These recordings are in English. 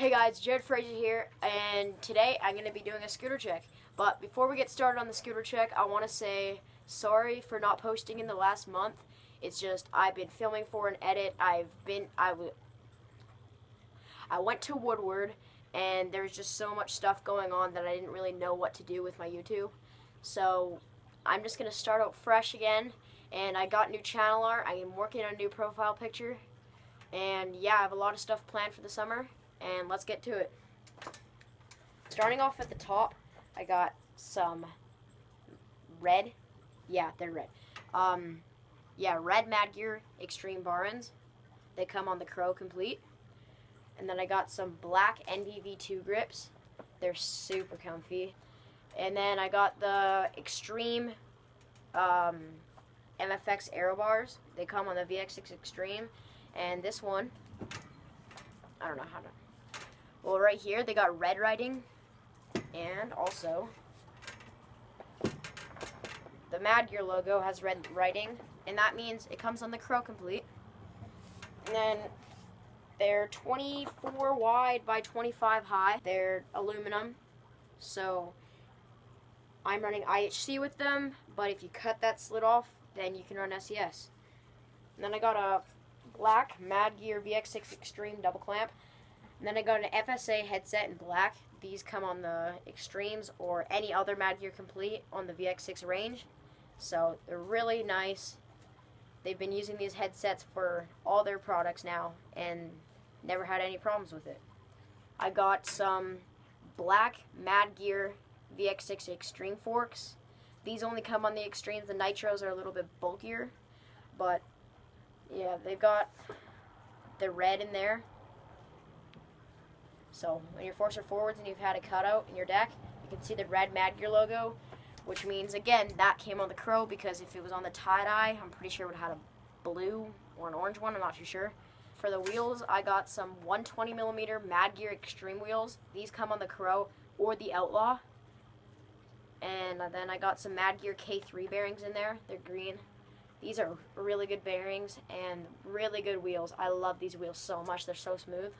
Hey guys, Jared Fraser here, and today I'm going to be doing a scooter check. But before we get started on the scooter check, I want to say sorry for not posting in the last month. It's just I've been filming for an edit. I went to Woodward, and there's just so much stuff going on that I didn't really know what to do with my YouTube. So I'm just going to start out fresh again, and I got new channel art. I am working on a new profile picture, and yeah, I have a lot of stuff planned for the summer. And let's get to it. Starting off at the top, I got some red. Yeah, they're red. Red Madd Gear Extreme bar ends. They come on the Crow Complete. And then I got some black NVV2 grips. They're super comfy. And then I got the Extreme MFX Aero Bars. They come on the VX6 Extreme. And this one, I don't know how to... Well, right here, they got red writing, and also the Madd Gear logo has red writing, and that means it comes on the Crow Complete. And then they're 24 wide by 25 high. They're aluminum, so I'm running IHC with them, but if you cut that slit off, then you can run SES. And then I got a black Madd Gear VX6 Extreme double clamp. And then I got an FSA headset in black. These come on the Extremes or any other Madd Gear Complete on the VX6 range. So they're really nice. They've been using these headsets for all their products now and never had any problems with it. I got some black Madd Gear VX6 Extreme forks. These only come on the Extremes. The Nitros are a little bit bulkier. But yeah, they've got the red in there. So when your forks are forwards and you've had a cutout in your deck, you can see the red Madd Gear logo, which means, again, that came on the Crow, because if it was on the tie-dye, I'm pretty sure it would have had a blue or an orange one, I'm not too sure. For the wheels, I got some 120mm Madd Gear Extreme wheels. These come on the Crow or the Outlaw. And then I got some Madd Gear K3 bearings in there. They're green. These are really good bearings and really good wheels. I love these wheels so much. They're so smooth.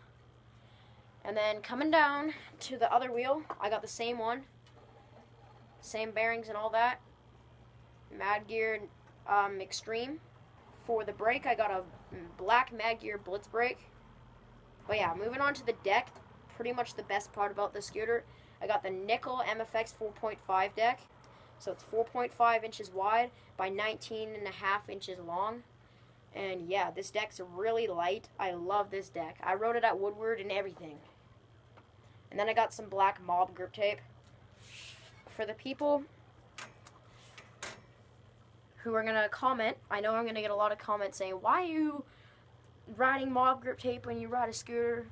And then coming down to the other wheel, I got the same one. Same bearings and all that. Madd Gear Extreme. For the brake, I got a black Madd Gear Blitz brake. But yeah, moving on to the deck. Pretty much the best part about the scooter. I got the Nickel MFX 4.5 deck. So it's 4.5 inches wide by 19.5 inches long. And yeah, this deck's really light. I love this deck. I rode it at Woodward and everything. And then I got some black Mob Grip Tape. For the people who are going to comment, I know I'm going to get a lot of comments saying, why are you riding Mob Grip Tape when you ride a scooter?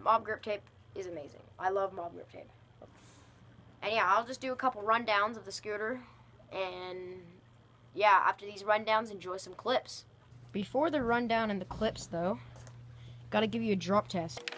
Mob Grip Tape is amazing. I love Mob Grip Tape. And yeah, I'll just do a couple rundowns of the scooter. And yeah, after these rundowns, enjoy some clips. Before the rundown and the clips, though, gotta give you a drop test.